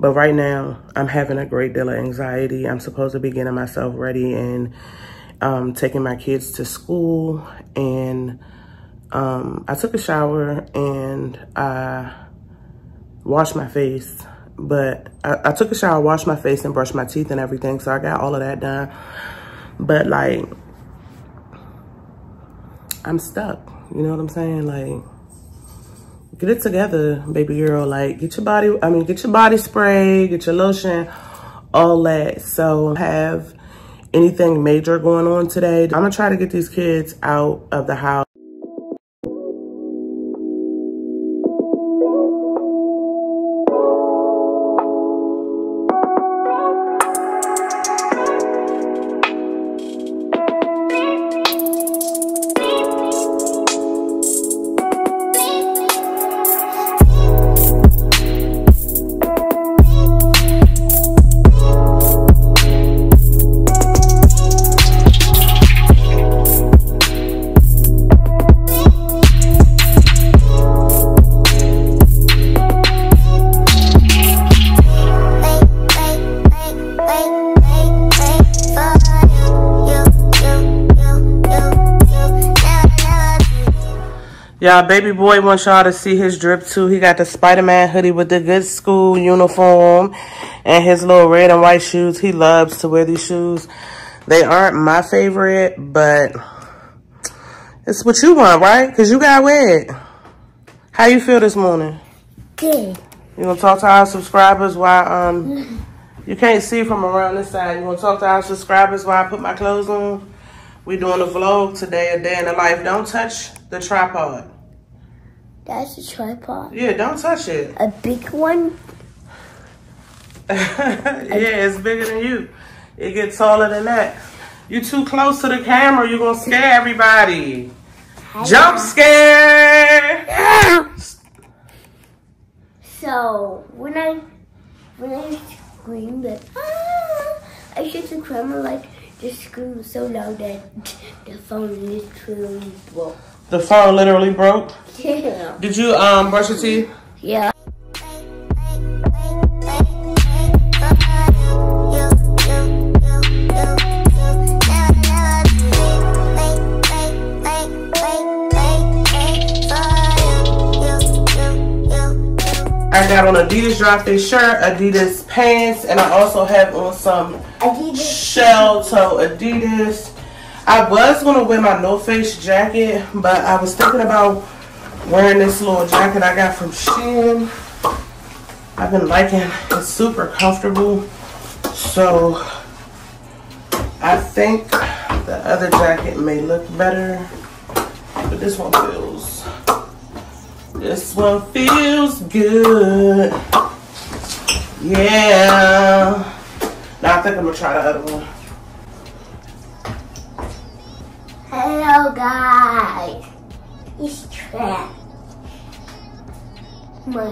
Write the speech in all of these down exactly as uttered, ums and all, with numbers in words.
But right now, I'm having a great deal of anxiety. I'm supposed to be getting myself ready and um, taking my kids to school. And um, I took a shower and I washed my face. But I, I took a shower, washed my face, and brushed my teeth and everything. So I got all of that done. But, like, I'm stuck. You know what I'm saying? Like, get it together, baby girl. Like, get your body, I mean, get your body spray, get your lotion, all that. So, have anything major going on today? I'm gonna try to get these kids out of the house. Y'all, baby boy wants y'all to see his drip too. He got the Spider-Man hoodie with the good school uniform and his little red and white shoes. He loves to wear these shoes. They aren't my favorite, but it's what you want, right? Because you got wet. How you feel this morning? Good. You want to talk to our subscribers while um, you can't see from around this side. You want to talk to our subscribers while I put my clothes on? We doing a vlog today, a day in the life. Don't touch the tripod. That's a tripod? Yeah, don't touch it. A big one? Yeah, it's bigger than you. It gets taller than that. You too close to the camera. You're going to scare everybody. Jump scare! So, when I, when I scream, like, ah, I should the camera like... Just screamed so loud that the phone literally broke. The phone literally broke? Yeah. Did you um brush your teeth? Yeah. I got on Adidas Drop This shirt, Adidas pants, and I also have on some Adidas shell toe Adidas. I was going to wear my No Face jacket, but I was thinking about wearing this little jacket I got from Shein. I've been liking it. It's super comfortable. So, I think the other jacket may look better, but this one feels... This one feels good. Yeah. Now I think I'm gonna try the other one. Hello guys. It's Trap. My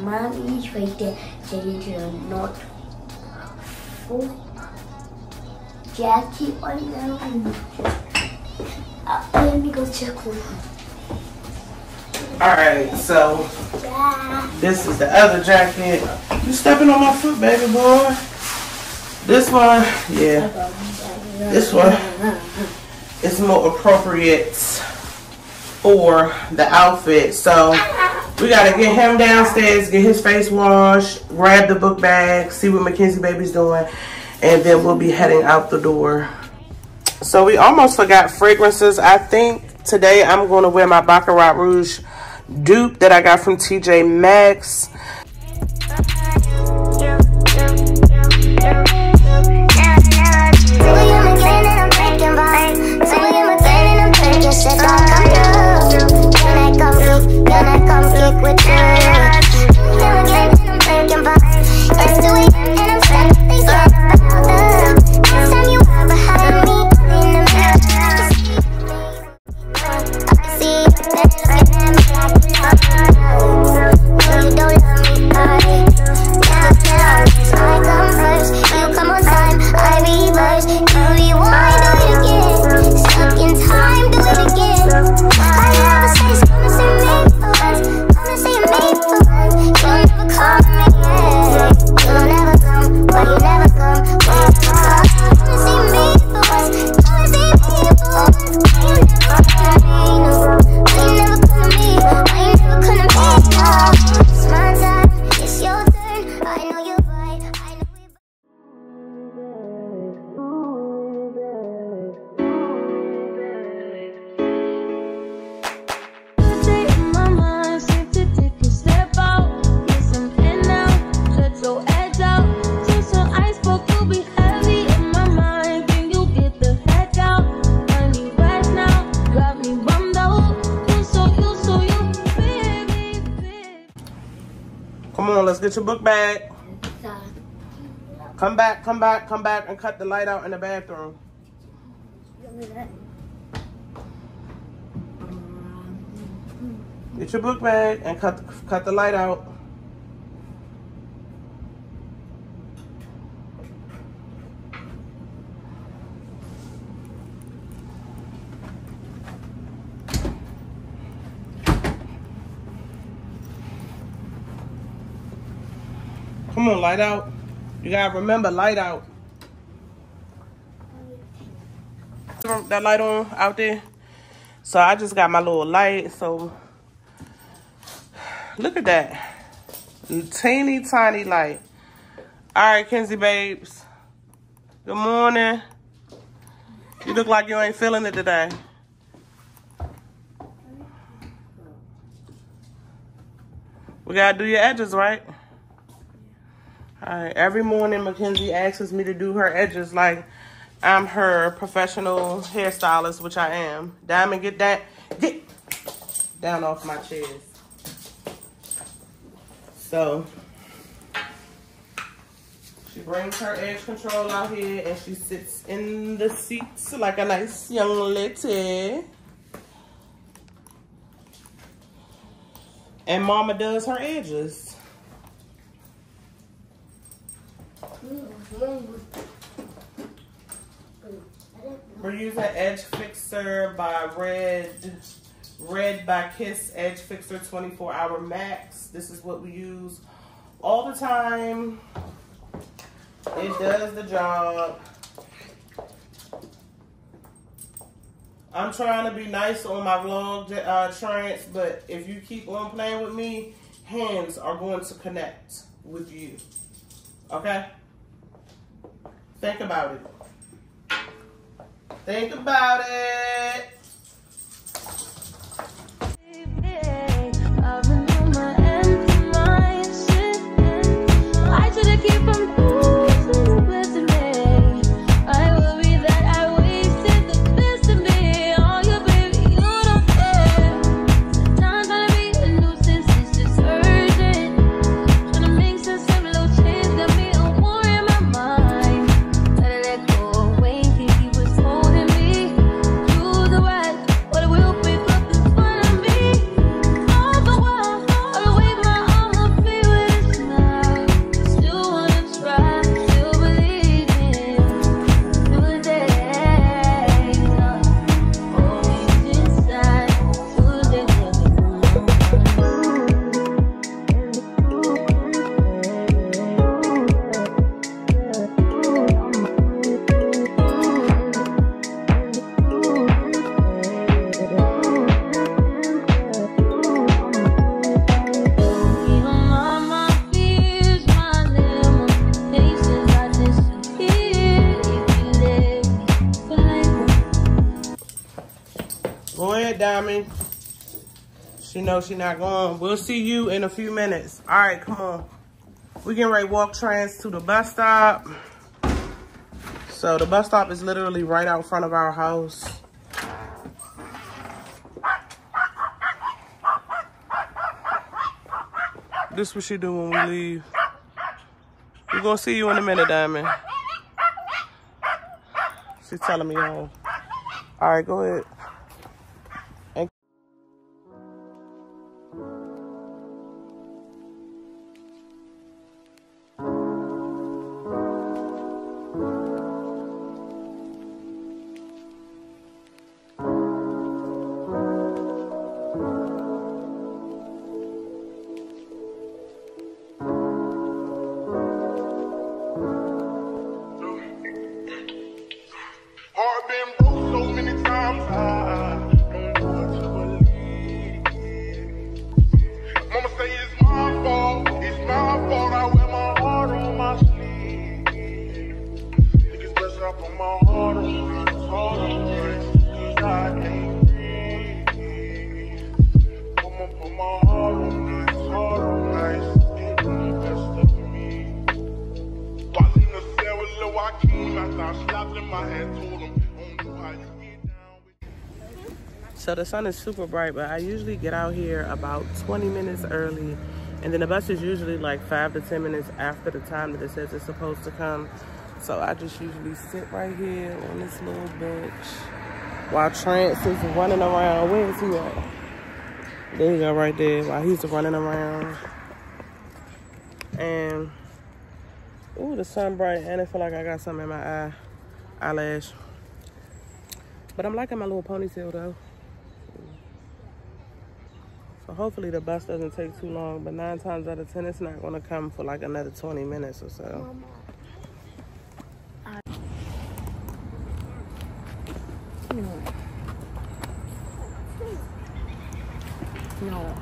mom is right there saying to her not full jacket on now. Uh, let me go check one. Alright, so yeah. This is the other jacket. You stepping on my foot, baby boy. This one, yeah. This one is more appropriate for the outfit. So we gotta get him downstairs, get his face washed, grab the book bag, see what Mackenzie baby's doing, and then we'll be heading out the door. So we almost forgot fragrances. I think today I'm going to wear my Baccarat Rouge dupe that I got from T J Maxx. I come first, you come Come on, let's get your book bag. Come back, come back, come back, and cut the light out in the bathroom. Get your book bag and cut cut the light out. Come on, light out. You gotta remember, light out. That light on out there. So I just got my little light. So look at that. Teeny tiny light. All right, Kenzie babes. Good morning. You look like you ain't feeling it today. We gotta do your edges, right? All right, every morning Mackenzie asks me to do her edges like I'm her professional hairstylist, which I am. Diamond, get that get down off my chest. So she brings her edge control out here and she sits in the seats like a nice young lady. And Mama does her edges. We're using Edge Fixer by Red, Red by Kiss Edge Fixer twenty-four hour Max. This is what we use all the time. It does the job. I'm trying to be nice on my vlog, uh, Trance, but if you keep on playing with me, hands are going to connect with you. Okay? Think about it. Think about it. I should keep on fooling with me. I will be that I wasted the best of me. Oh, you baby, you don't care. Sometimes I be a nuisance, it's just urgent. Trying to make some little change, got me a war in my mind. Gotta let go, wait, he was holding me. You the right, but it will be up in front of me. All the while, all the way my arm be with us now. Still wanna try, still believe in you day. Only inside, you even all my fears, my limitations, I just hear you live. Go ahead, Diamond. She knows she not going. We'll see you in a few minutes. All right, come on. We getting ready to walk Trans to the bus stop. So the bus stop is literally right out front of our house. This is what she do when we leave. We're gonna see you in a minute, Diamond. She's telling me all. All right, go ahead. So the sun is super bright, but I usually get out here about twenty minutes early And then the bus is usually like five to ten minutes after the time that it says it's supposed to come. So I just usually sit right here on this little bench while Trance is running around. Where is he at? There you go, right there, while he's running around. And, ooh, the sun bright, and I feel like I got something in my eye, eyelash. But I'm liking my little ponytail, though. So hopefully the bus doesn't take too long, but nine times out of ten, it's not gonna come for like another twenty minutes or so. No.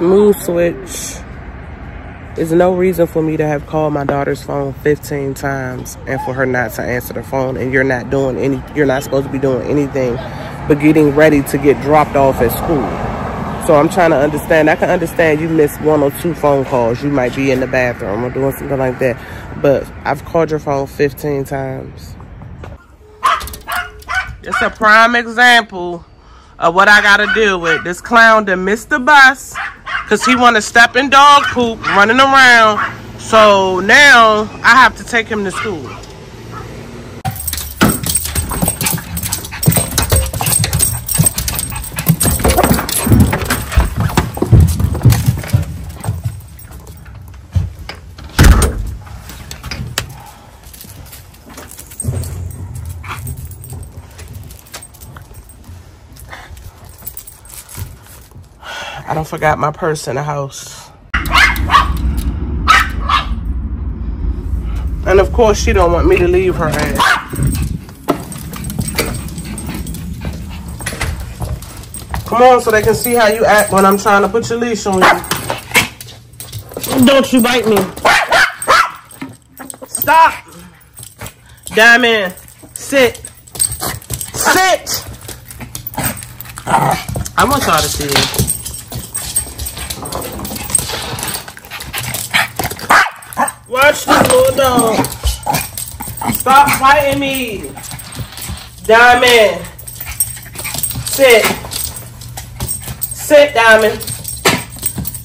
Mood switch. There's no reason for me to have called my daughter's phone fifteen times and for her not to answer the phone, and you're not doing any you're not supposed to be doing anything but getting ready to get dropped off at school. So I'm trying to understand. I can understand you missed one or two phone calls, you might be in the bathroom or doing something like that, but I've called your phone fifteen times. It's a prime example of what I gotta deal with. This clown that missed the bus because he wanna step in dog poop running around. So now I have to take him to school. I don't forgot my purse in the house. And of course she don't want me to leave her ass. Come on, so they can see how you act when I'm trying to put your leash on you. Don't you bite me. Stop. Diamond, sit. Sit. I want y'all to see it. Watch this little dog. Stop fighting me. Diamond. Sit. Sit, Diamond.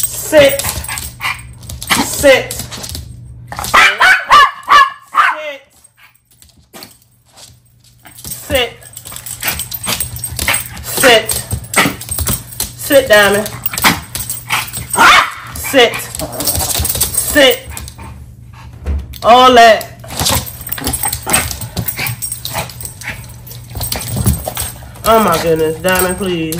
Sit. Sit. Sit. Sit. Sit. Sit, Diamond. Sit. Sit. All that. Oh my goodness, Diamond, please.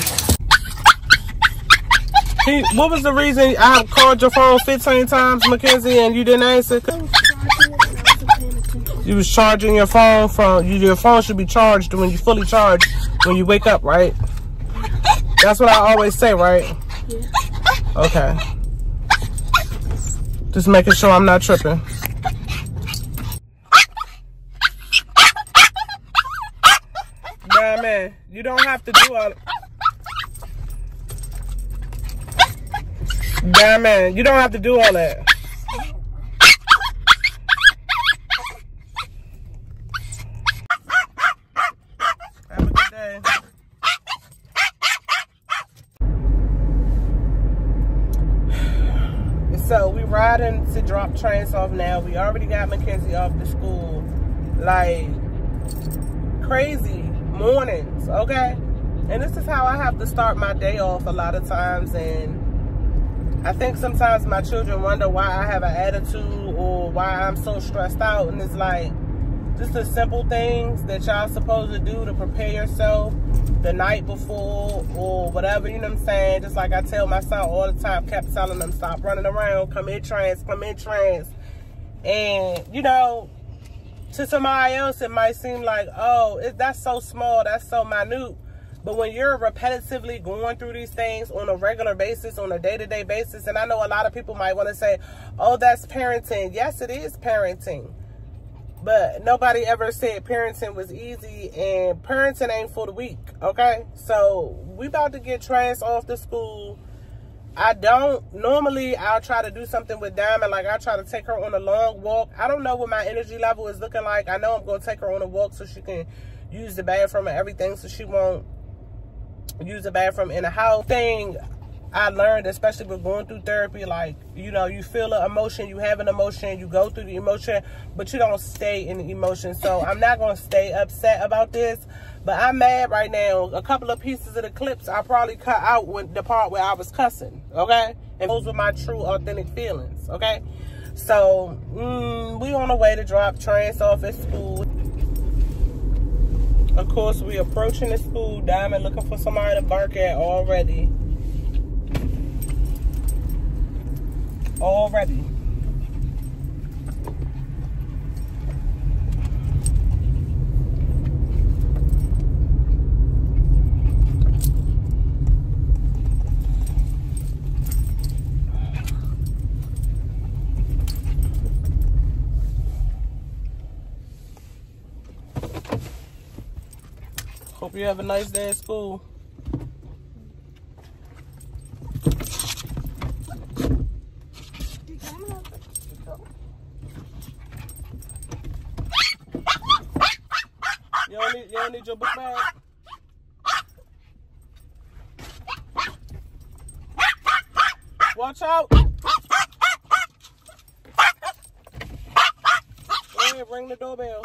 He, what was the reason I called your phone fifteen times, Mackenzie, and you didn't answer? You was charging your phone. From you, your phone should be charged when you fully charged when you wake up, right? That's what I always say, right? Yeah. Okay. Just making sure I'm not tripping. Man, you don't have to do all that. Man, you don't have to do all that. Have a good day. So we riding to drop Trance off now. We already got Mackenzie off to school. Like crazy mornings, okay? And this is how I have to start my day off a lot of times, and I think sometimes my children wonder why I have an attitude or why I'm so stressed out, and it's like, just the simple things that y'all supposed to do to prepare yourself the night before or whatever, you know what I'm saying? Just like I tell my son all the time, kept telling him, stop running around, come in trance, come in trance. And, you know, to somebody else, it might seem like, oh, it, that's so small, that's so minute. But when you're repetitively going through these things on a regular basis, on a day-to-day basis, and I know a lot of people might want to say, oh, that's parenting. Yes, it is parenting. But nobody ever said parenting was easy, and parenting ain't for the weak, okay? So we about to get trans off to school. I don't, normally I'll try to do something with Diamond, like I try to take her on a long walk. I don't know what my energy level is looking like. I know I'm going to take her on a walk so she can use the bathroom and everything so she won't use the bathroom in the house. Thing I learned, especially with going through therapy, like, you know, you feel an emotion, you have an emotion, you go through the emotion, but you don't stay in the emotion. So I'm not going to stay upset about this, but I'm mad right now. A couple of pieces of the clips I probably cut out when the part where I was cussing, okay? And those were my true authentic feelings, okay? So mm, we on the way to drop Trance off at school. Of course, we approaching the school. Diamond looking for somebody to bark at already. Already. Hope you have a nice day at school. You don't need, you don't need your book bag. Watch out! Go ahead, ring the doorbell.